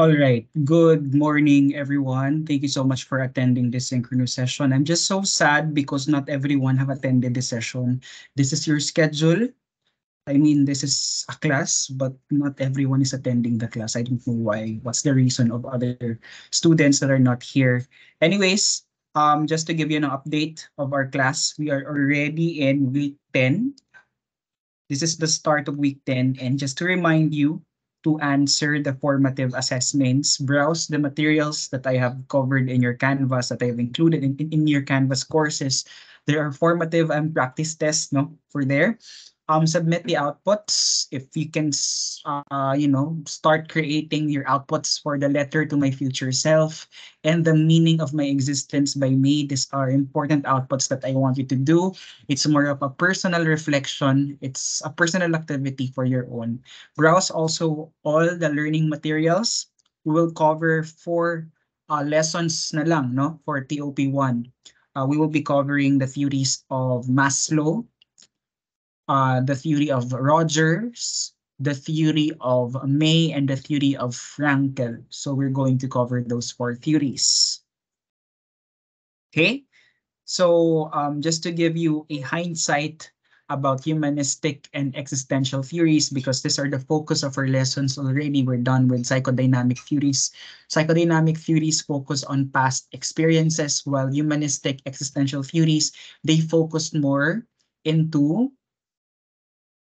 All right. Good morning, everyone. Thank you so much for attending this synchronous session. I'm just so sad because not everyone have attended this session. This is your schedule. I mean, this is a class, but not everyone is attending the class. I don't know why. What's the reason of other students that are not here? Anyways, just to give you an update of our class, we are already in week 10. This is the start of week 10. And just to remind you, to answer the formative assessments, browse the materials that I have covered in your Canvas, that I have included in your Canvas courses. There are formative and practice tests, no, for there. Submit the outputs. If you can, you know, start creating your outputs for the letter to my future self and the meaning of my existence by me. These are important outputs that I want you to do. It's more of a personal reflection. It's a personal activity for your own. Browse also all the learning materials. We will cover 4 lessons na lang, no, for TOP1. We will be covering the theories of Maslow, the theory of Rogers, the theory of May, and the theory of Frankl. So we're going to cover those 4 theories. Okay, so just to give you a hindsight about humanistic and existential theories, because these are the focus of our lessons already. We're done with psychodynamic theories. Psychodynamic theories focus on past experiences, while humanistic existential theories, they focus more into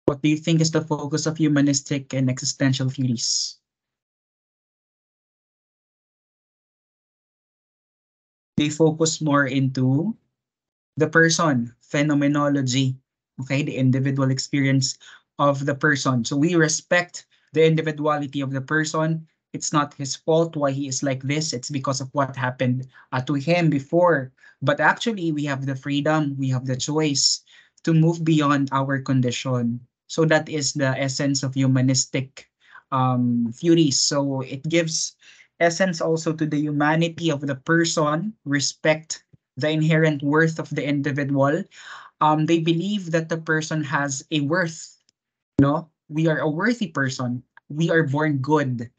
what do you think is the focus of humanistic and existential theories? They focus more into the person, phenomenology, okay, the individual experience of the person. So we respect the individuality of the person. It's not his fault why he is like this. It's because of what happened to him before. But actually, we have the freedom, we have the choice to move beyond our condition. So that is the essence of humanistic theories. So it gives essence also to the humanity of the person, respect the inherent worth of the individual. They believe that the person has a worth. No, we are a worthy person. We are born good.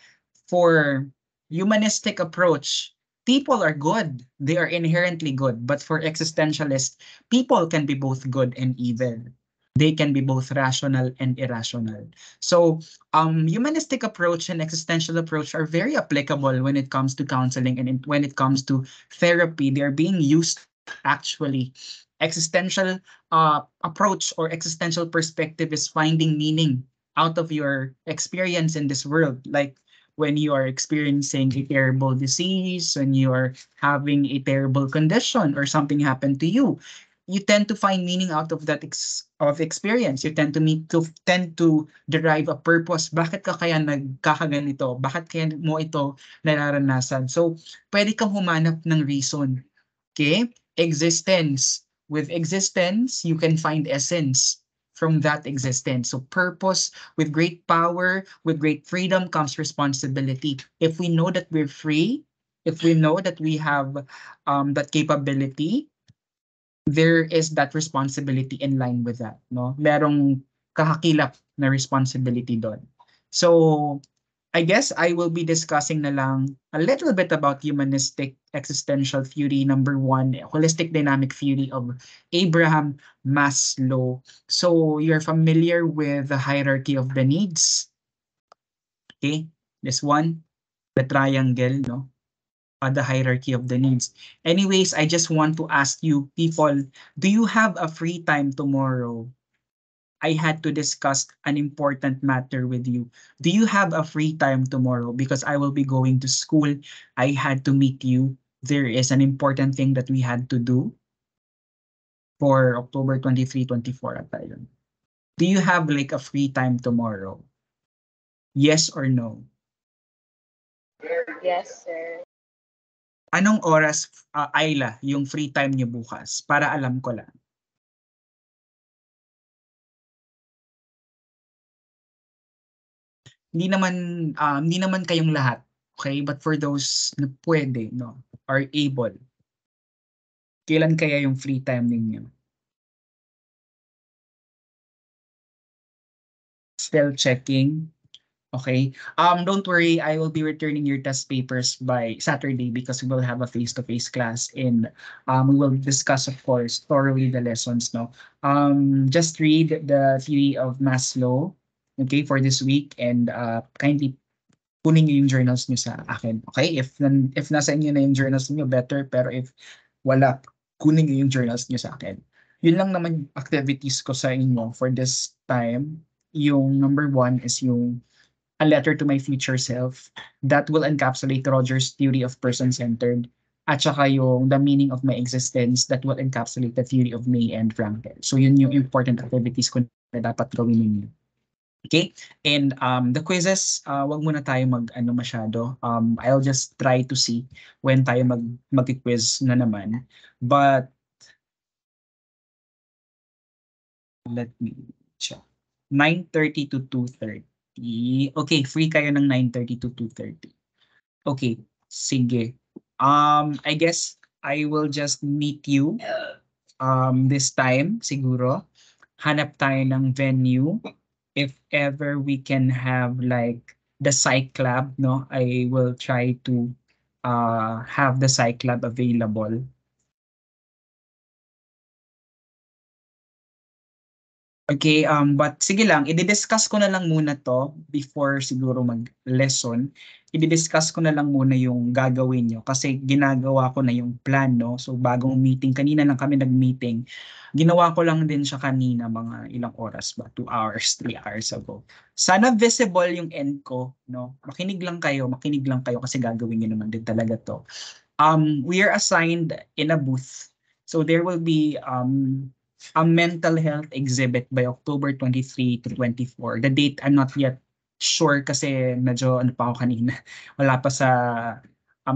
For humanistic approach, people are good. They are inherently good. But for existentialists, people can be both good and evil. They can be both rational and irrational. So humanistic approach and existential approach are very applicable when it comes to counseling and when it comes to therapy. They are being used actually. Existential approach or existential perspective is finding meaning out of your experience in this world. Like when you are experiencing a terrible disease, when you are having a terrible condition or something happened to you, you tend to find meaning out of that experience. You tend to derive a purpose. Bakit ka kaya nagkakaganito? Bakit kaya mo ito nararanasan? So, pwede kang humanap ng reason. Okay? Existence. With existence, you can find essence from that existence. So purpose, with great power, with great freedom comes responsibility. If we know that we're free, if we know that we have that capability, there is that responsibility in line with that, no? Merong kahakilap na responsibility doon. So I guess I will be discussing na lang a little bit about humanistic existential theory, number 1, holistic dynamic theory of Abraham Maslow. So you're familiar with the hierarchy of the needs. Okay, this one, the triangle, no? The hierarchy of the needs. Anyways, I just want to ask you people, do you have a free time tomorrow? I had to discuss an important matter with you. Do you have a free time tomorrow? Because I will be going to school. I had to meet you. There is an important thing that we had to do for October 23, 24 at tayo. Do you have like a free time tomorrow? Yes or no? Yes, sir. Anong oras, Ayla, yung free time niyo bukas? Para alam ko lang. Hindi naman kayong lahat, okay? But for those na pwede, no, are able. Kailan kaya yung free time ninyo? Still checking. Okay. Don't worry, I will be returning your test papers by Saturday because we will have a face-to-face class and we will discuss, of course, thoroughly the lessons. No. Just read the theory of Maslow, okay, for this week, and kindly kunin niyo yung journals niyo sa akin. Okay? If nasa inyo na yung journals niyo, better. Pero if wala, kunin niyo yung journals niyo sa akin. Yun lang naman activities ko sa inyo for this time. Yung number 1 is yung A Letter to My Future Self that will encapsulate Rogers' theory of person-centered at saka yung The Meaning of My Existence that will encapsulate the theory of May and Frankl. So yun yung important activities ko na dapat gawin ninyo. Okay? And the quizzes, wag muna tayo mag-ano masyado. I'll just try to see when tayo mag-quiz na naman. But let me check. 9:30 to 2:30. Okay, free kayo ng 9:30 to 2:30. Okay, sige. I guess I will just meet you this time, siguro. Hanap tayo ng venue. If ever we can have like the psych lab, no? I will try to have the psych lab available. Okay, but sige lang, i-discuss ko na lang muna to before siguro mag-lesson. I-discuss ko na lang muna yung gagawin nyo kasi ginagawa ko na yung plan, no? So bagong meeting, kanina lang kami nag-meeting. Ginawa ko lang din siya kanina mga ilang oras ba? 2 hours, 3 hours ago. Sana visible yung end ko, no? Makinig lang kayo kasi gagawin nyo naman din talaga to. We are assigned in a booth. So there will be... a mental health exhibit by October 23 to 24. The date, I'm not yet sure kasi medyo ano pa ako kanina. Wala pa sa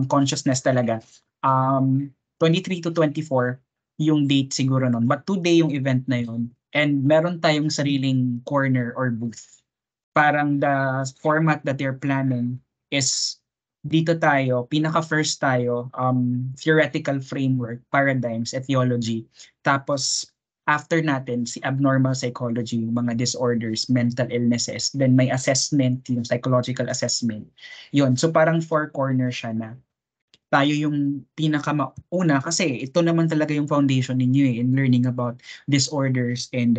consciousness talaga. 23 to 24 yung date siguro nun. But today yung event na yun. And meron tayong sariling corner or booth. Parang the format that they're planning is dito tayo, pinaka-first tayo, theoretical framework, paradigms, etiology. Tapos, after natin, si abnormal psychology, mga disorders, mental illnesses, then may assessment, yung psychological assessment. Yun, so parang 4 corner siya na. Tayo yung pinakamauna kasi ito naman talaga yung foundation ninyo eh, in learning about disorders and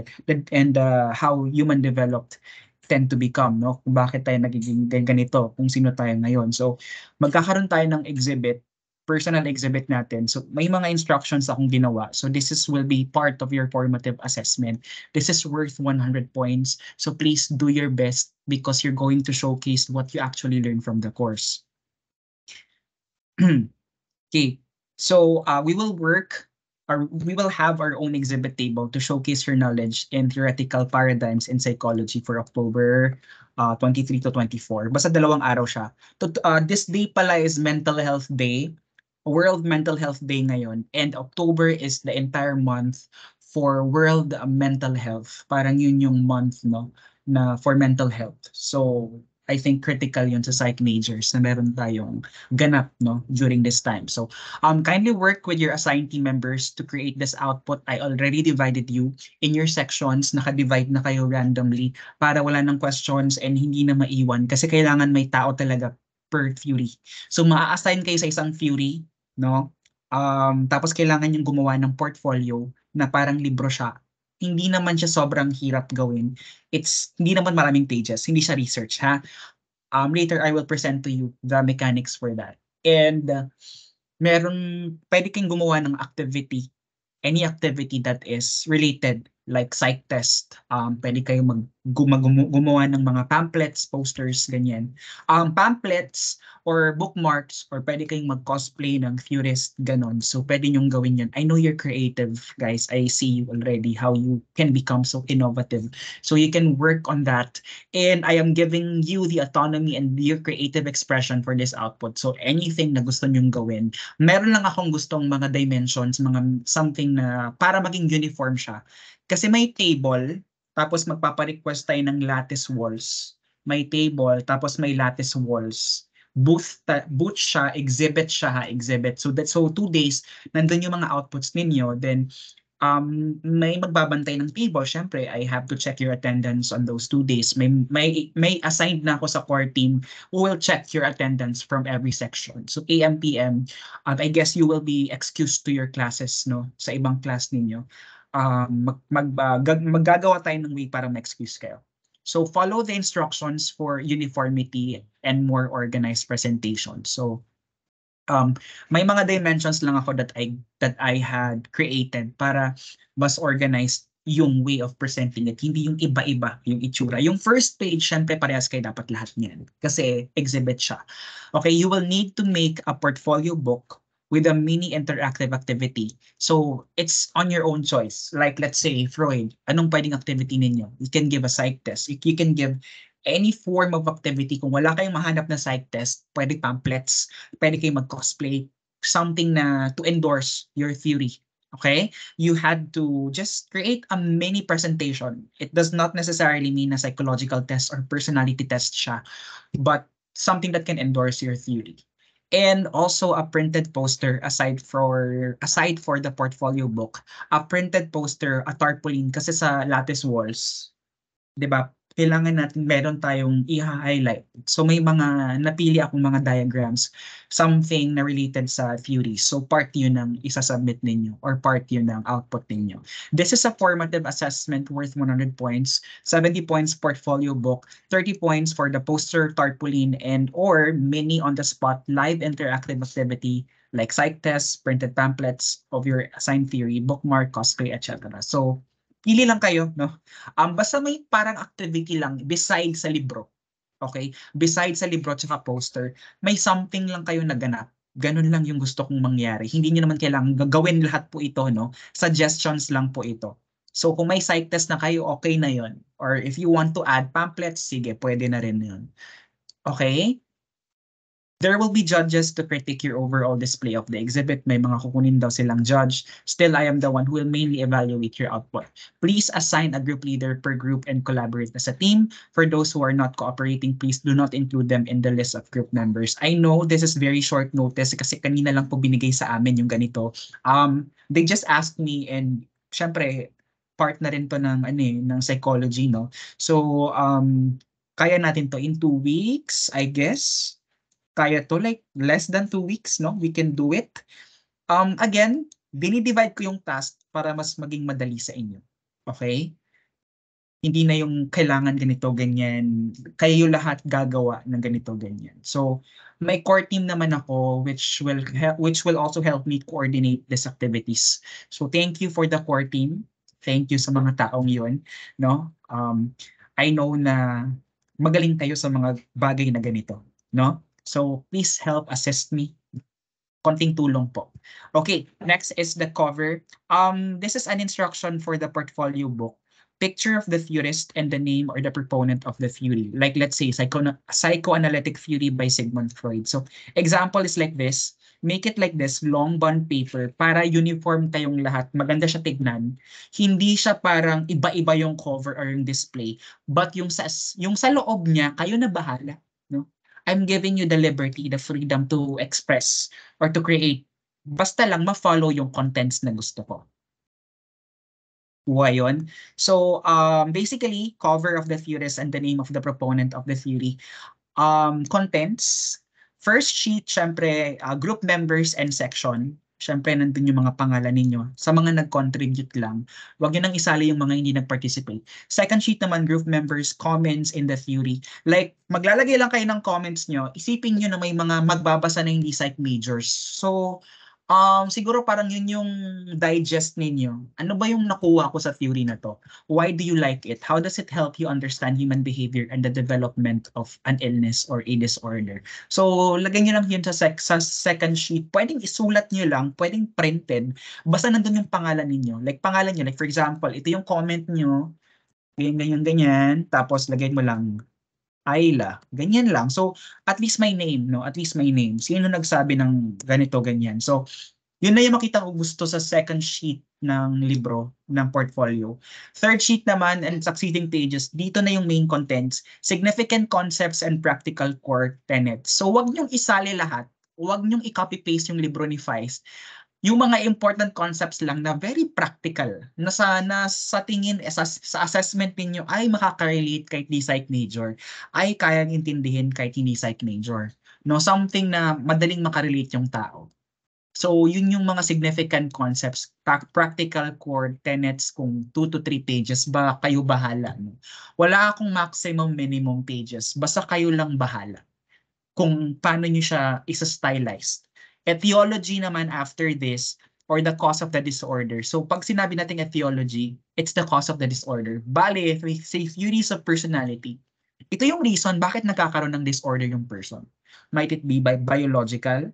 how human developed tend to become, no? Kung bakit tayo nagiging ganito, kung sino tayo ngayon. So magkakaroon tayo ng exhibit, personal exhibit natin. So may mga instructions akong ginawa. So this is will be part of your formative assessment. This is worth 100 points. So please do your best because you're going to showcase what you actually learn from the course. Okay. So we will work or we will have our own exhibit table to showcase your knowledge in theoretical paradigms in psychology for October 23 to 24. Basta 2 araw siya. This day pala is Mental Health Day. World Mental Health Day ngayon, and October is the entire month for World Mental Health. Parang yun yung month, no, na for mental health. So I think critical yun sa psych majors na meron tayong ganap, no, during this time. So kindly work with your assigned team members to create this output. I already divided you in your sections. Naka-divide na kayo randomly para wala ng questions and hindi na maiwan kasi kailangan may tao talaga per theory. So maa-assign kayo sa isang theory, no? Tapos kailangan yung gumawa ng portfolio na parang libro siya. Hindi naman siya sobrang hirap gawin. Hindi naman maraming pages. Hindi siya research, ha? Later, I will present to you the mechanics for that. And pwede kang gumawa ng activity. Any activity that is related, like psych test. Pwede kayong gumawa ng mga pamphlets, posters, ganyan. Pamphlets or bookmarks, or pwede kayong mag-cosplay ng theorist, ganon. So pwede nyong gawin yun. I know you're creative, guys. I see you already how you can become so innovative. So you can work on that. And I am giving you the autonomy and your creative expression for this output. So anything na gusto nyong gawin. Meron lang akong gustong mga dimensions, mga something na para maging uniform siya. Kasi may table, tapos magpaparequest tayo ng lattice walls. May table, tapos may lattice walls. Booth siya, exhibit. So 2 days, nandun yung mga outputs ninyo. Then may magbabantay ng table. Syempre, I have to check your attendance on those 2 days. May assigned na ako sa core team who will check your attendance from every section. So AM, PM, I guess you will be excused to your classes, no? Sa ibang class ninyo. Maggagawa tayo ng way para ma-excuse kayo. So follow the instructions for uniformity and more organized presentation. So may mga dimensions lang ako that I had created para mas organized yung way of presenting it. Hindi yung iba-iba yung itsura. Yung first page, syempre parehas kayo dapat lahat niyan kasi exhibit siya. Okay, you will need to make a portfolio book with a mini interactive activity. So it's on your own choice. Like let's say, Freud, anong pwedeng activity ninyo? You can give a psych test. You can give any form of activity. Kung wala kayong mahanap na psych test, pwede pamphlets, pwede kayong mag-cosplay, something na to endorse your theory. Okay? You had to just create a mini presentation. It does not necessarily mean a psychological test or personality test siya, but something that can endorse your theory. And also a printed poster aside for the portfolio book. A printed poster, a tarpaulin, kasi sa lattice walls, 'di ba? Kailangan natin meron tayong i-highlight. So may mga napili akong mga diagrams, something na related sa theory. So part yun ang isasubmit ninyo or part yun ang output ninyo. This is a formative assessment worth 100 points, 70 points portfolio book, 30 points for the poster, tarpaulin, and or mini on-the-spot live interactive activity like psych tests, printed pamphlets of your assigned theory, bookmark, cosplay, etc. So pili lang kayo, no? Basta may parang activity lang beside sa libro. Okay? Beside sa libro tsaka poster, may something lang kayo naganap. Ganun lang yung gusto kong mangyari. Hindi nyo naman kailangan gagawin lahat po ito, no? Suggestions lang po ito. So kung may psych test na kayo, okay na yon. Or if you want to add pamphlets, sige, pwede na rin yun. Okay? There will be judges to critique your overall display of the exhibit. May mga kukunin daw silang judge. Still, I am the one who will mainly evaluate your output. Please assign a group leader per group and collaborate as a team. For those who are not cooperating, please do not include them in the list of group members. I know this is very short notice kasi kanina lang po binigay sa amin yung ganito. They just asked me, and syempre, part na rin to ng, ng psychology, no? So, kaya natin to in 2 weeks, I guess. Kaya to like less than 2 weeks, no? We can do it. Again, dinidivide ko yung task para mas maging madali sa inyo. Okay? Hindi na yung kailangan ganito, ganyan. Kayo lahat gagawa ng ganito, ganyan. So, may core team naman ako which will also help me coordinate these activities. So, thank you for the core team. Thank you sa mga taong yun, no? I know na magaling tayo sa mga bagay na ganito, no? So please help assist me. Konting tulong po. Okay, next is the cover. This is an instruction for the portfolio book. Picture of the theorist and the name or the proponent of the theory. Like let's say psychoanalytic theory by Sigmund Freud. So example is like this. Make it like this, long bond paper, para uniform tayong lahat. Maganda siya tignan. Hindi siya parang iba-iba yung cover or yung display. But yung sa loob niya, kayo na bahala. I'm giving you the liberty, the freedom to express or to create. Basta lang ma-follow yung contents na gusto ko. Why yun? So basically, cover of the theorist and the name of the proponent of the theory. Contents, first sheet, syempre, group members and section. Syempre, nandun yung mga pangalan ninyo. Sa mga nag-contribute lang, huwag nyo nang isali yung mga hindi nag-participate. Second sheet naman, group members, comments in the theory. Like, maglalagay lang kayo ng comments nyo, isipin nyo na may mga magbabasa na hindi psych majors. So, siguro parang yun yung digest ninyo. Ano ba yung nakuha ko sa theory na to? Why do you like it? How does it help you understand human behavior and the development of an illness or a disorder? So, lagyan nyo lang yun sa second sheet. Pwedeng isulat nyo lang, pwedeng printed. Basta nandun yung pangalan ninyo. Like pangalan nyo, like for example, ito yung comment nyo. Ganyan. Tapos lagyan mo lang Ayla, ganyan lang. So, at least may name, no? At least may name. Sino nagsabi ng ganito, ganyan? So, yun na yung makita ko gusto sa second sheet ng libro, ng portfolio. Third sheet naman and succeeding pages, dito na yung main contents, significant concepts and practical core tenets. So, wag niyong isali lahat. Wag niyong i-copy-paste yung libro ni Feist. yung mga important concepts lang na very practical na sana sa tingin sa assessment ninyo ay makaka-relate kahit di psych major, ay kayang intindihin kahit hindi psych major, no, something na madaling makarelate yung tao. So yun yung mga significant concepts, practical core tenets, kung 2 to 3 pages ba kayo bahala, no? Wala akong maximum minimum pages, basta kayo lang bahala kung paano nyo siya isa-stylized. Etiology naman after this, or the cause of the disorder. So pag sinabi natin etiology, it's the cause of the disorder. Bale, if we say theories of personality, ito yung reason bakit nagkakaroon ng disorder yung person. Might it be by biological,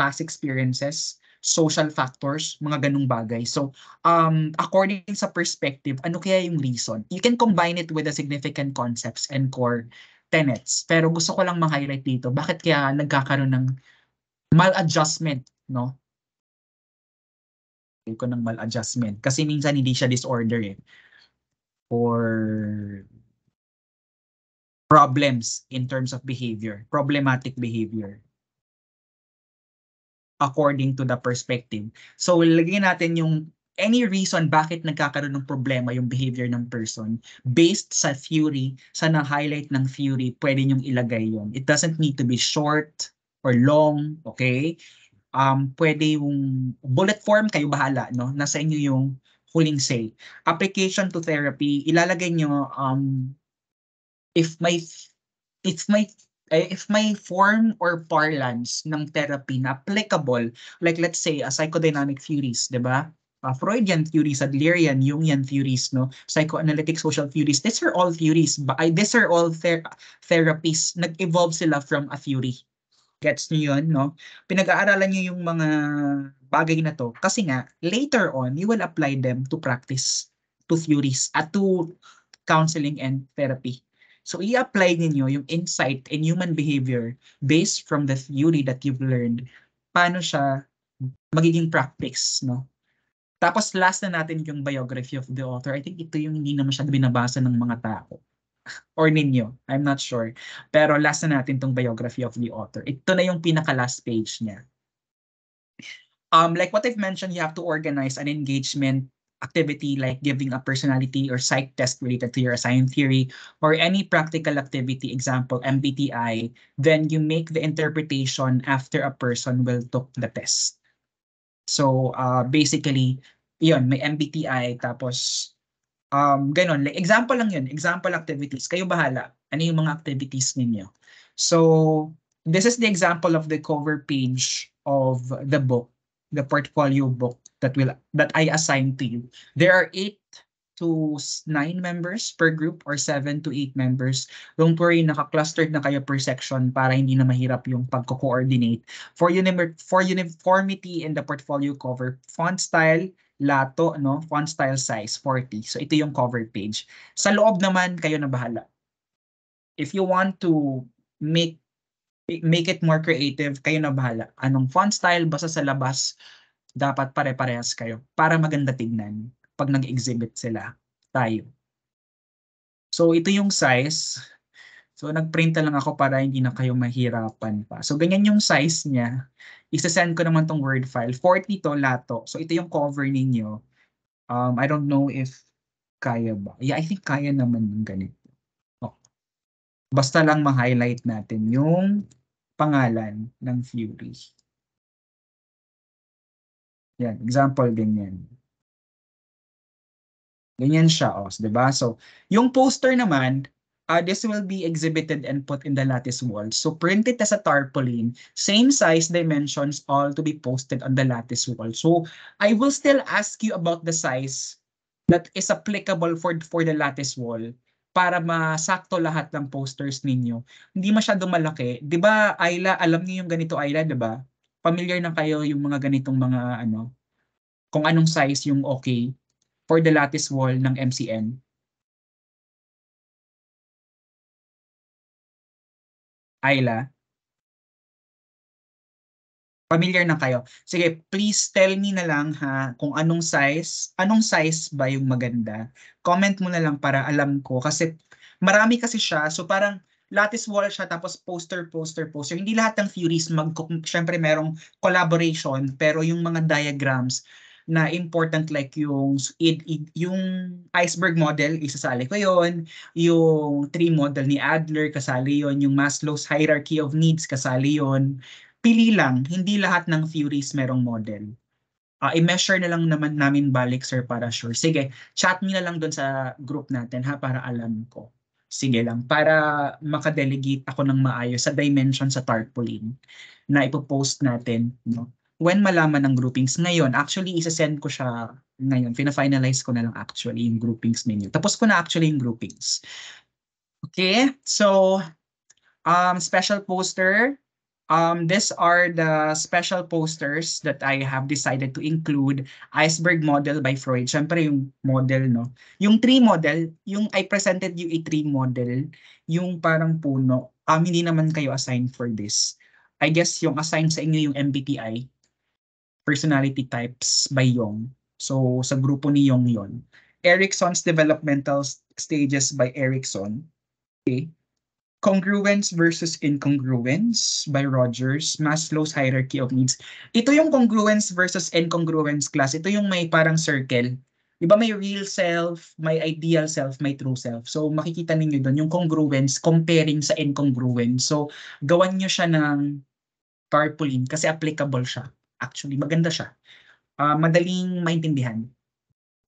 past experiences, social factors, mga ganung bagay. So according sa perspective, ano kaya yung reason? You can combine it with the significant concepts and core tenets. Pero gusto ko lang ma-highlight dito, bakit kaya nagkakaroon ng maladjustment, no? Hindi ko ng maladjustment. Kasi minsan hindi siya disorder eh. Or problems in terms of behavior. Problematic behavior. According to the perspective. So, lagyan natin yung any reason bakit nagkakaroon ng problema yung behavior ng person. Based sa theory, sa na-highlight ng theory, pwede nyong ilagay yon. It doesn't need to be short or long, okay? Pwede yung bullet form, kayo bahala, no? Nasa inyo yung huling say. Application to therapy, ilalagay nyo, if my form or parlance ng therapy na applicable, like let's say, psychodynamic theories, di ba? Freudian theories, Adlerian, Jungian theories, no? Psychoanalytic social theories. These are all theories. These are all therapies. Nag-evolve sila from a theory. Gets nyo yun, no? Pinag-aaralan nyo yung mga bagay na to kasi nga, later on, you will apply them to practice, to theories, at to counseling and therapy. So, i-apply ninyo yung insight in human behavior based from the theory that you've learned. Paano siya magiging practice, no? Tapos, last na natin yung biography of the author. I think ito yung hindi na masyado binabasa ng mga tao. Or ninyo, I'm not sure. Pero last na natin tong biography of the author. Ito na yung pinaka-last page niya. Like what I've mentioned, you have to organize an engagement activity like giving a personality or psych test related to your assigned theory or any practical activity, example, MBTI. Then you make the interpretation after a person will took the test. So basically, yun, may MBTI tapos... ganon, like example lang yun, example activities, kayo bahala, ano yung mga activities ninyo. So, this is the example of the cover page of the book, the portfolio book that I assigned to you. There are 8 to 9 members per group or 7 to 8 members. Don't worry, naka-clustered na kayo per section para hindi na mahirap yung pagko-coordinate. For uniformity in the portfolio cover, font style, lato, no? Font style size 40. So ito yung cover page. Sa loob naman kayo na bahala. If you want to make it more creative, kayo na bahala. Anong font style, basta sa labas dapat pare-parehas kayo para maganda tignan pag nag-exhibit sila tayo. So ito yung size. So nagprint lang ako para hindi na kayo mahirapan pa. So ganyan yung size niya. Isa-send ko naman tong Word file. 40 to lato. So ito yung cover ninyo. I don't know if kaya ba. Yeah, I think kaya naman yung ganito. Oh. Basta lang ma-highlight natin yung pangalan ng theory. Yan, example ganyan. Ganyan siya, oh, 'di ba? So yung poster naman, this will be exhibited and put in the lattice wall. So print it as a tarpaulin. Same size, dimensions, all to be posted on the lattice wall. So I will still ask you about the size that is applicable for the lattice wall para masakto lahat ng posters ninyo. Hindi masyado malaki. Di ba, Ayla, alam niyo yung ganito, Ayla, di ba? Familiar na kayo yung mga ganitong mga ano, kung anong size yung okay for the lattice wall ng MCN. Ayla, familiar na kayo. Sige, please tell me na lang ha kung anong size ba yung maganda. Comment mo na lang para alam ko kasi marami kasi siya. So parang lattice wall siya, tapos poster. Hindi lahat ng theories, syempre merong collaboration, pero yung mga diagrams na important like yung iceberg model, isasali ko yun, yung tree model ni Adler, kasali yun, yung Maslow's hierarchy of needs, kasali yun. Pili lang, hindi lahat ng theories merong model. I-measure na lang naman namin balik, sir, para sure. Sige, chat me na lang doon sa group natin, ha, para alam ko. Sige lang, para makadelegate ako ng maayos sa dimension sa tarpaulin na ipopost natin. No? When malaman ng groupings ngayon, actually, isa-send ko siya ngayon. Pina-finalize ko na lang actually yung groupings menu. Tapos ko na actually yung groupings. Okay, so special poster. These are the special posters that I have decided to include. Iceberg model by Freud. Siyempre yung model, no? Yung tree model, yung I presented you a tree model, yung parang puno. Hindi naman kayo assigned for this. I guess yung assigned sa inyo yung MBTI, personality types by Jung. So sa grupo ni Jung yon. Erikson's developmental stages by Erikson. Okay. Congruence versus incongruence by Rogers, Maslow's hierarchy of needs. Ito yung congruence versus incongruence class. Ito yung may parang circle. Diba may real self, may ideal self, may true self. So makikita ninyo doon yung congruence comparing sa incongruence. So gawan nyo siya ng tarpaulin kasi applicable siya. Actually, maganda siya. Madaling maintindihan.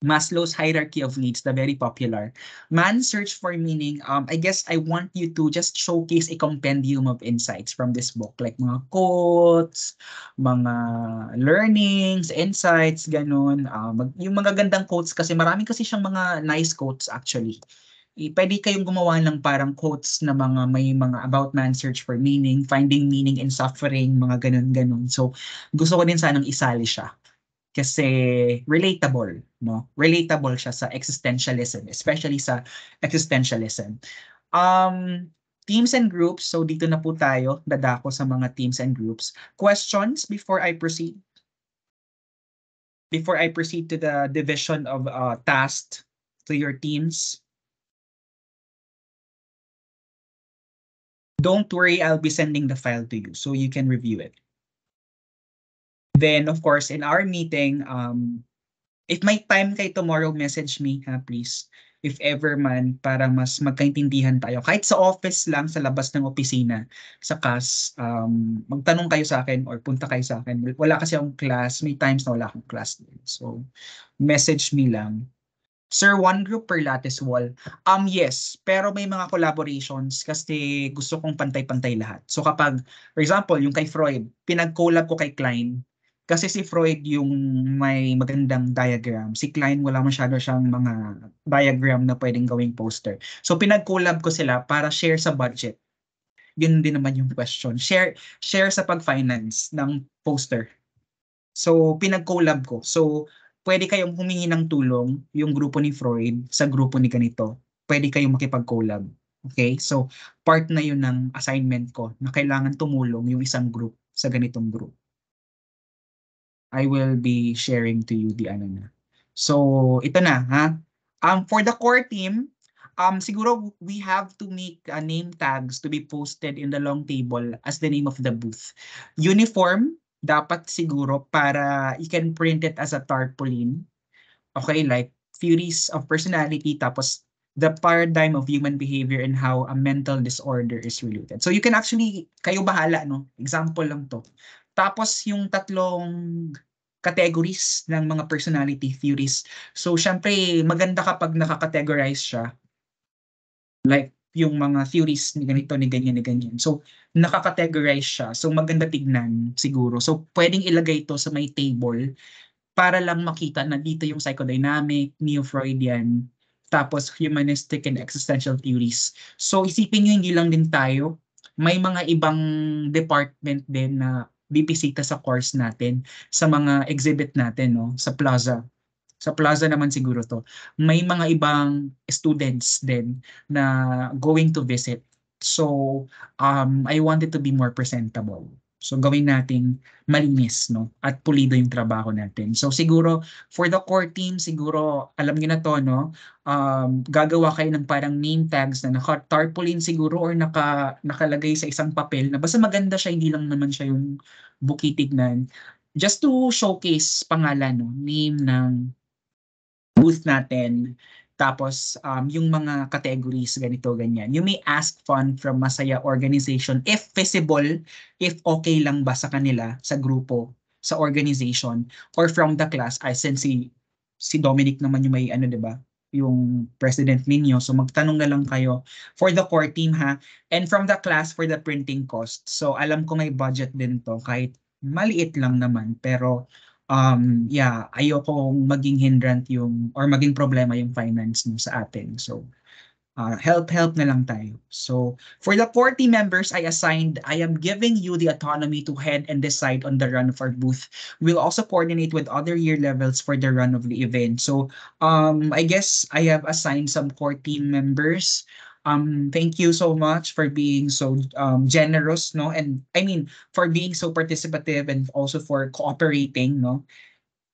Maslow's hierarchy of needs, the very popular. Man's search for meaning. I guess I want you to just showcase a compendium of insights from this book, like mga quotes, mga learnings, insights, ganun. Yung mga gandang quotes kasi marami kasi siyang mga nice quotes actually. Pwede kayong gumawa ng parang quotes na mga may mga about man's search for meaning, finding meaning in suffering, mga ganun. So gusto ko din sanang isali siya. Kasi relatable, no? Relatable siya sa existentialism, especially sa existentialism. Teams and groups, so dito na po tayo, dadako sa mga teams and groups. Questions before I proceed? Before I proceed to the division of tasks to your teams? Don't worry, I'll be sending the file to you so you can review it. Then, of course, in our meeting, if may time kayo tomorrow, message me, ha, please. If ever man, para mas magkaintindihan tayo. Kahit sa office lang, sa labas ng opisina, sa CAS, magtanong kayo sa akin or punta kayo sa akin. Wala kasi akong class. May times na wala akong class din. So, message me lang. Sir, one group per lattice wall. Yes, pero may mga collaborations kasi gusto kong pantay-pantay lahat. So, kapag, for example, yung kay Freud, pinag-collab ko kay Klein. Kasi si Freud yung may magandang diagram. Si Klein wala masyado siyang mga diagram na pwedeng gawing poster. So pinag-collab ko sila para share sa budget. Yun din naman yung question. Share sa pag-finance ng poster. So pinag-collab ko. So pwede kayong humingi ng tulong yung grupo ni Freud sa grupo ni ganito. Pwede kayong makipag-collab. Okay? So part na yun ng assignment ko na kailangan tumulong yung isang group sa ganitong group. I will be sharing to you the ano na. So, ito na, ha? For the core team, siguro we have to make name tags to be posted in the long table as the name of the booth. Uniform, dapat siguro para you can print it as a tarpaulin. Okay, like theories of personality, tapos the paradigm of human behavior and how a mental disorder is related. So, you can actually, kayo bahala, no? Example lang to. Tapos yung tatlong categories ng mga personality theories. So, syempre, maganda kapag nakakategorize siya. Like, yung mga theories ni ganito, ni ganyan, ni ganyan. So, nakakategorize siya. So, maganda tignan siguro. So, pwedeng ilagay ito sa may table para lang makita na dito yung psychodynamic, neo-Freudian, tapos humanistic and existential theories. So, isipin nyo, hindi lang din tayo. May mga ibang department din na bibisita sa course natin, sa mga exhibit natin, no? Sa plaza. Sa plaza naman siguro to. May mga ibang students din na going to visit. So, I wanted to be more presentable. So gawin natin malinis, no? At pulido yung trabaho natin. So siguro for the core team, siguro alam niyo na to, no? Gagawa kayo ng parang name tags na naka-tarpaulin siguro or nakalagay sa isang papel na basta maganda siya, hindi lang naman siya yung bukitignan. Just to showcase pangalan, no? Name ng booth natin. Tapos yung mga categories, ganito, ganyan. You may ask fund from Masaya Organization if feasible, if okay lang ba sa kanila, sa grupo, sa organization, or from the class. I sense si Dominic naman yung may ano, diba? Yung president ninyo. So magtanong na lang kayo for the core team, ha? And from the class for the printing cost. So alam ko may budget din to, kahit maliit lang naman, pero... yeah, ayokong maging hindrance yung or maging problema yung finance mo sa atin. So, help na lang tayo. So, for the 40 members I assigned, I am giving you the autonomy to head and decide on the run of our booth. We'll also coordinate with other year levels for the run of the event. So, I guess I have assigned some core team members. Thank you so much for being so generous, no? And I mean, for being so participative and also for cooperating, no?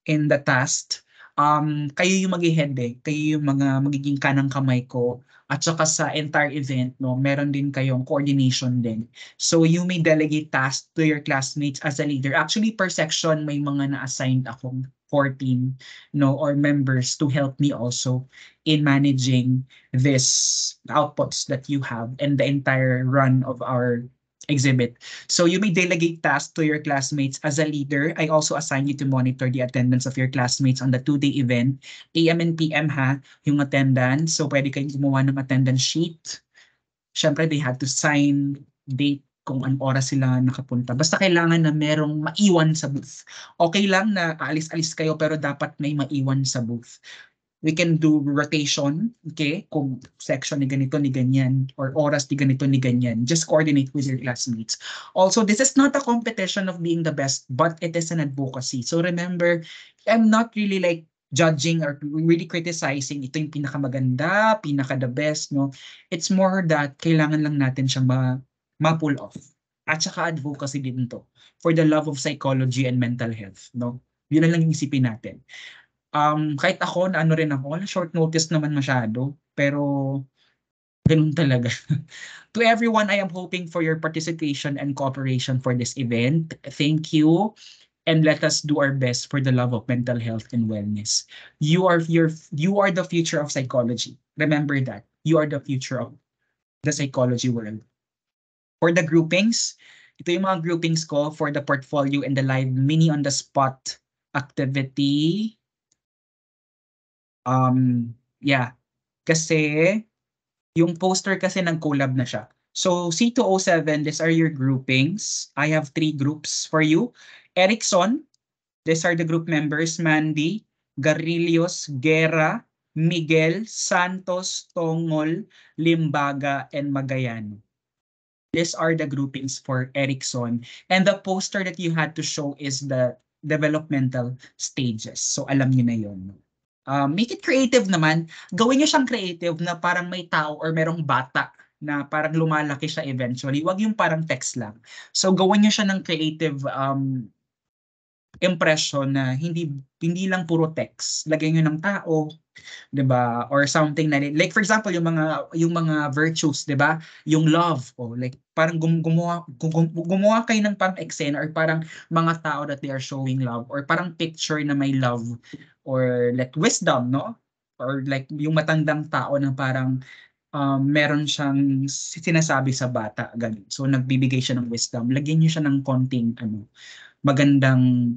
In the task. Kayo yung mag-i-head, eh. Kayo yung mga magiging kanang kamay ko. At saka sa entire event, no? Meron din kayong coordination din. So you may delegate tasks to your classmates as a leader. Actually, per section, may mga na-assigned akong core team, no, or members to help me also in managing this outputs that you have and the entire run of our exhibit. So you may delegate tasks to your classmates as a leader. I also assign you to monitor the attendance of your classmates on the two-day event. AM and PM, ha, yung attendance. So pwede kayong gumawa ng attendance sheet. Siyempre, they had to sign, date, kung anong oras sila nakapunta. Basta kailangan na merong maiwan sa booth. Okay lang na aalis-alis kayo pero dapat may maiwan sa booth. We can do rotation, okay? Kung section ni ganito, ni ganyan, or oras ni ganito, ni ganyan. Just coordinate with your classmates. Also, this is not a competition of being the best, but it is an advocacy. So remember, I'm not really like judging or really criticizing ito yung pinakamaganda, pinaka-the best, no? It's more that kailangan lang natin siyang ma-pull off. At saka advocacy din to for the love of psychology and mental health, no? Yun lang yung isipin natin. Kahit ako, na ano rin ako, short notice naman masyado, pero ganun talaga. To everyone, I am hoping for your participation and cooperation for this event. Thank you. And let us do our best for the love of mental health and wellness. You are the future of psychology. Remember that. You are the future of the psychology world. For the groupings, ito yung mga groupings ko for the portfolio and the live mini on the spot activity. Yeah, kasi yung poster kasi ng collab na siya. So C207, these are your groupings. I have three groups for you. Erikson, these are the group members. Mandy, Garillos, Guerra, Miguel, Santos, Tongol, Limbaga, and Magayano. These are the groupings for Erikson. And the poster that you had to show is the developmental stages. So alam niyo na yun. Make it creative naman. Gawin niyo siyang creative na parang may tao or merong bata na parang lumalaki siya eventually. Huwag yung parang text lang. So gawin niyo siya ng creative impression na hindi lang puro text. Lagyan niyo ng tao, 'di ba? Or something na like for example yung mga virtues, 'di ba? Yung love, oh, like parang gumawa kayo ng parang eksena or parang mga tao that they are showing love or parang picture na may love or like wisdom, no? Or like yung matandang tao na parang meron siyang sinasabi sa bata, ganun. So nagbibigay siya ng wisdom. Lagyan niyo siya ng konting ano, magandang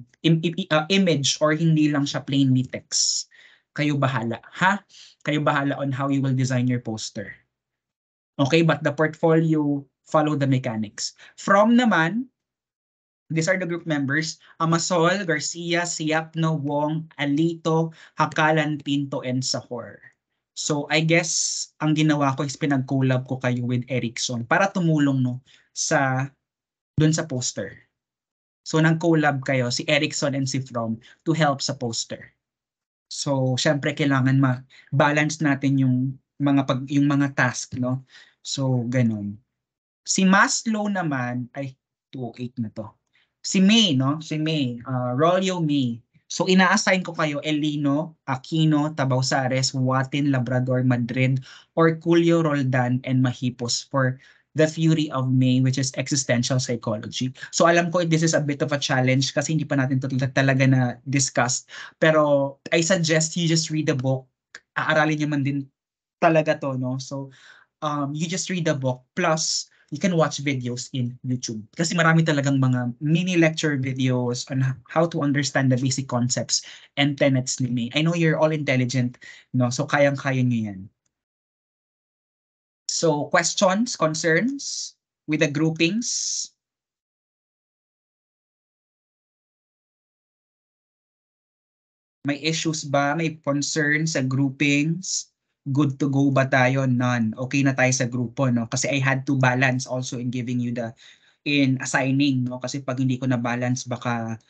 image or hindi lang siya plainly text. Kayo bahala, ha? Kayo bahala on how you will design your poster. Okay, but the portfolio, follow the mechanics. From naman, these are the group members. Amasol, Garcia, Siapno, Wong, Alito, Hakalan, Pinto, and Sahor. So I guess ang ginawa ko is pinag-collab ko kayo with Erikson para tumulong, no, dun sa poster. So nag-collab kayo, si Erikson and si From, to help sa poster. So, syempre kailangan ma-balance natin yung mga task, no? So, ganun. Si Maslow naman, ay 208 na to. Si May, no? Si May, Rollo May. So ina-assign ko kayo Elino, Aquino, Tabausares, Watin, Labrador, Madrid, or Julio Roldan and Mahipos for the theory of May, which is existential psychology. So alam ko this is a bit of a challenge kasi hindi pa natin talaga na discussed. Pero I suggest you just read the book. Aaralin nyo man din talaga to, no? So you just read the book plus you can watch videos in YouTube. Kasi marami talagang mga mini lecture videos on how to understand the basic concepts and tenets ni May. I know you're all intelligent, no? So kayang-kaya nyo yan. So questions, concerns with the groupings? May issues ba? May concerns sa groupings? Good to go ba tayo? None. Okay na tayo sa grupo, no? Kasi I had to balance also in giving you the, in assigning, no? Kasi pag hindi ko na balance, baka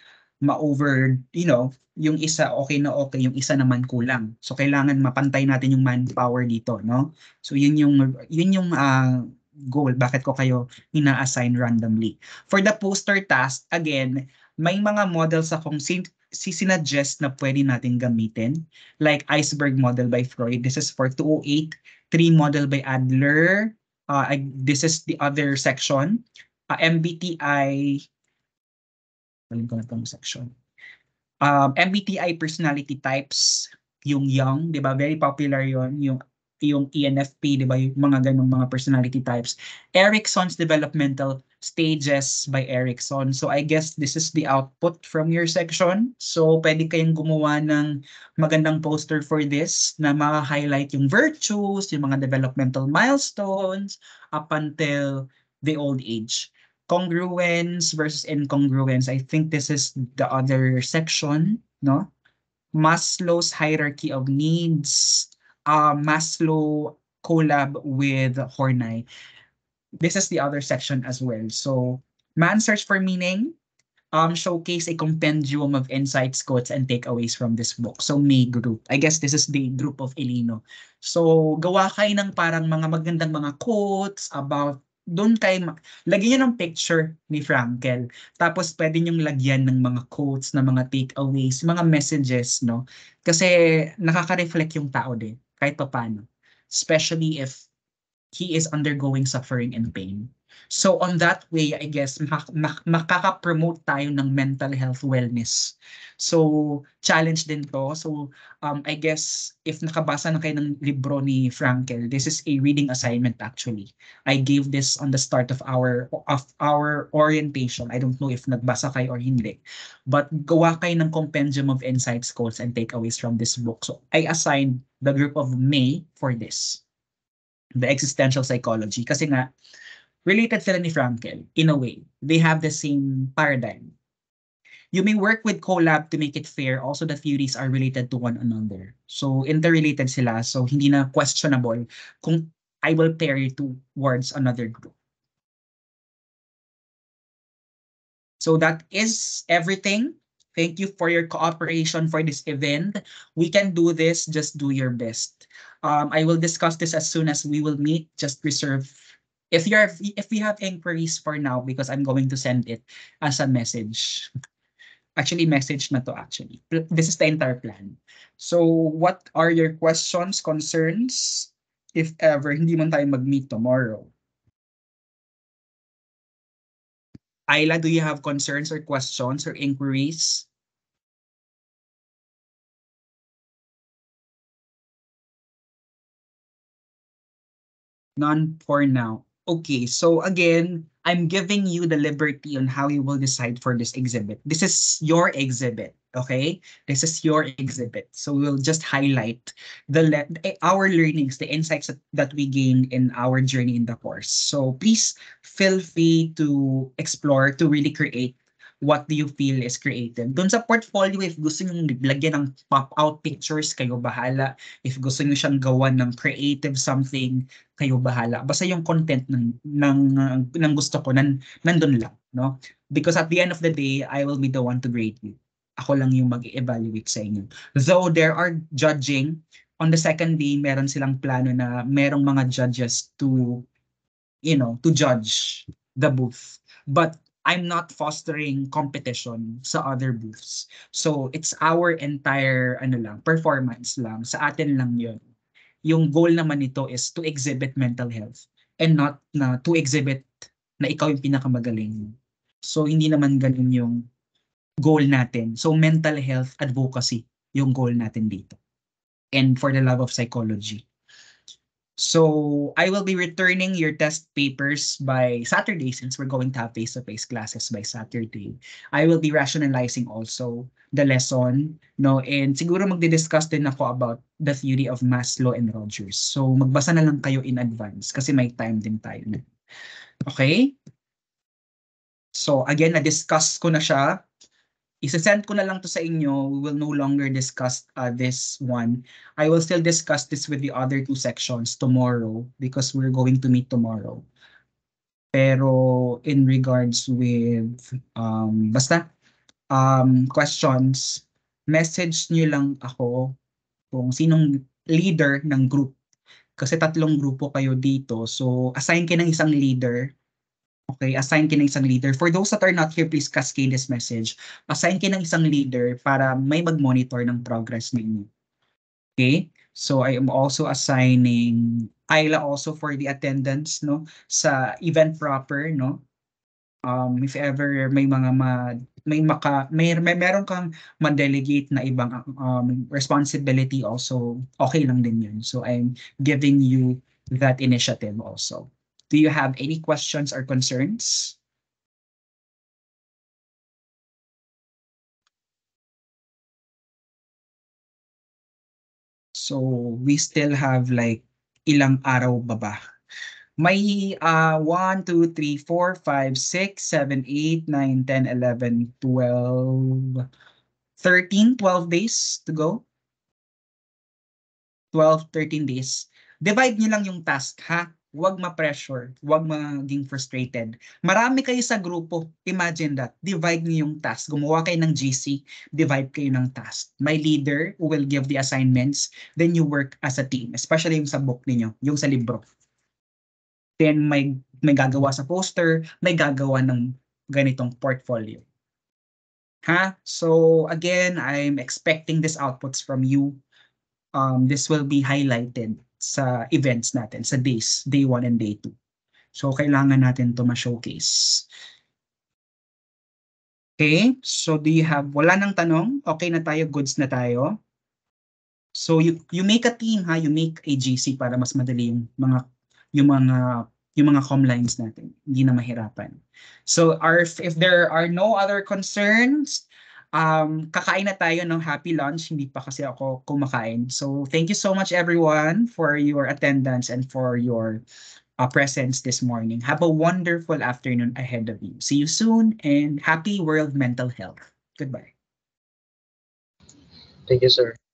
ma-over, you know, yung isa okay na okay, yung isa naman kulang. So kailangan mapantay natin yung manpower dito, no? So yun yung goal, bakit ko kayo ina-assign randomly. For the poster task, again, may mga models akong sinuggest na pwede natin gamitin, like iceberg model by Freud. This is for 208, 3 model by Adler. This is the other section. MBTI, walang ko na itong section. MBTI personality types, yung Jung, di ba? Very popular yon, yung ENFP, di ba? Yung mga ganong mga personality types. Erikson's developmental stages by Erikson. So I guess this is the output from your section. So pwede kayong gumawa ng magandang poster for this na ma-highlight yung virtues, yung mga developmental milestones up until the old age. Congruence versus incongruence. I think this is the other section, no? Maslow's hierarchy of needs. Maslow collab with Horney. This is the other section as well. So, Man's Search for Meaning, showcase a compendium of insights, quotes, and takeaways from this book. So, May group. I guess this is the group of Elino. So, gawa kayo ng parang mga magandang mga quotes about, doon kayo, lagyan nyo ng picture ni Frankl. Tapos, pwede nyong lagyan ng mga quotes, ng mga takeaways, mga messages, no? Kasi, nakaka-reflect yung tao din, kahit pa paano. Especially if he is undergoing suffering and pain. So on that way, I guess, makaka-promote tayo ng mental health wellness. So challenge din to. So I guess, if nakabasa na kayo ng libro ni Frankl, this is a reading assignment actually. I gave this on the start of our orientation. I don't know if nagbasa kayo or hindi. But gawa kayo ng compendium of insights, quotes, and takeaways from this book. So I assigned the group of May for this. The existential psychology. Kasi nga, related sila ni Frankl, in a way. They have the same paradigm. You may work with collab to make it fair. Also, the theories are related to one another. So, interrelated sila. So, hindi na questionable kung I will pair you towards another group. So, that is everything. Thank you for your cooperation for this event. We can do this. Just do your best. I will discuss this as soon as we will meet. Just reserve. If we have inquiries for now, because I'm going to send it as a message. Actually, message na to actually. This is the entire plan. So what are your questions, concerns? If ever, hindi man tayo mag-meet tomorrow. Ayla, do you have concerns or questions or inquiries? None for now. Okay, so again, I'm giving you the liberty on how you will decide for this exhibit. This is your exhibit, okay? This is your exhibit. So we'll just highlight our learnings, the insights that we gained in our journey in the course. So please feel free to explore, to really create what do you feel is created. Doon sa portfolio, if gusto nyo lagyan ng pop-out pictures, kayo bahala. If gusto nyo siyang gawan ng creative something, kayo bahala. Basta yung content ng gusto ko, nandun lang. No? Because at the end of the day, I will be the one to grade you. Ako lang yung mag-evaluate sa inyo. Though there are judging, on the second day, meron silang plano na merong mga judges to, you know, to judge the booth. But I'm not fostering competition sa other booths. So it's our entire performance lang, sa atin lang yun. Yung goal naman nito is to exhibit mental health and not na to exhibit na ikaw yung pinakamagaling. So hindi naman ganun yung goal natin. So mental health advocacy yung goal natin dito. And for the love of psychology. So I will be returning your test papers by Saturday since we're going to have face-to-face classes by Saturday. I will be rationalizing also the lesson, no? And siguro magdi-discuss din ako about the theory of Maslow and Rogers. So magbasa na lang kayo in advance kasi may time din tayo na. Okay? So again, na-discuss ko na siya. Isasend ko na lang to sa inyo. We will no longer discuss this one. I will still discuss this with the other two sections tomorrow because we're going to meet tomorrow. Pero in regards with questions, message nyo lang ako kung sinong leader ng group. Kasi tatlong grupo kayo dito. So assign ka ng isang leader. Okay, assign ka ng isang leader. For those that are not here, please cascade this message. Assign ka ng isang leader para may mag-monitor ng progress ninyo. Okay, so I am also assigning Ayla also for the attendance, no, sa event proper, no. If ever may mga meron kang ma-delegate na ibang responsibility also, okay lang din yun. So I'm giving you that initiative also. Do you have any questions or concerns? So we still have like ilang araw ba ba? May 1, 2, 3, 4, 5, 6, 7, 8, 9, 10, 11, 12, 13, 12 days to go. 12, 13 days. Divide nyo lang yung task, ha? Huwag ma-pressure, huwag maging frustrated. Marami kayo sa grupo, imagine that. Divide niyo yung task. Gumawa kayo ng GC, divide kayo ng task. My leader will give the assignments, then you work as a team, especially yung sa book niyo, yung sa libro. Then may gagawa sa poster, may gagawa ng ganitong portfolio. Ha? So again, I'm expecting these outputs from you. This will be highlighted sa events natin, sa days, day 1 and day 2. So, kailangan natin to ma-showcase. Okay, so do you have, wala nang tanong, okay na tayo, goods na tayo. So, you make a team, ha, you make a GC para mas madali yung mga com lines natin, hindi na mahirapan. So, if there are no other concerns, kakain na tayo ng happy lunch, hindi pa kasi ako kumakain. So thank you so much everyone for your attendance and for your presence this morning. Have a wonderful afternoon ahead of you. See you soon and happy World Mental Health. Goodbye. Thank you, sir.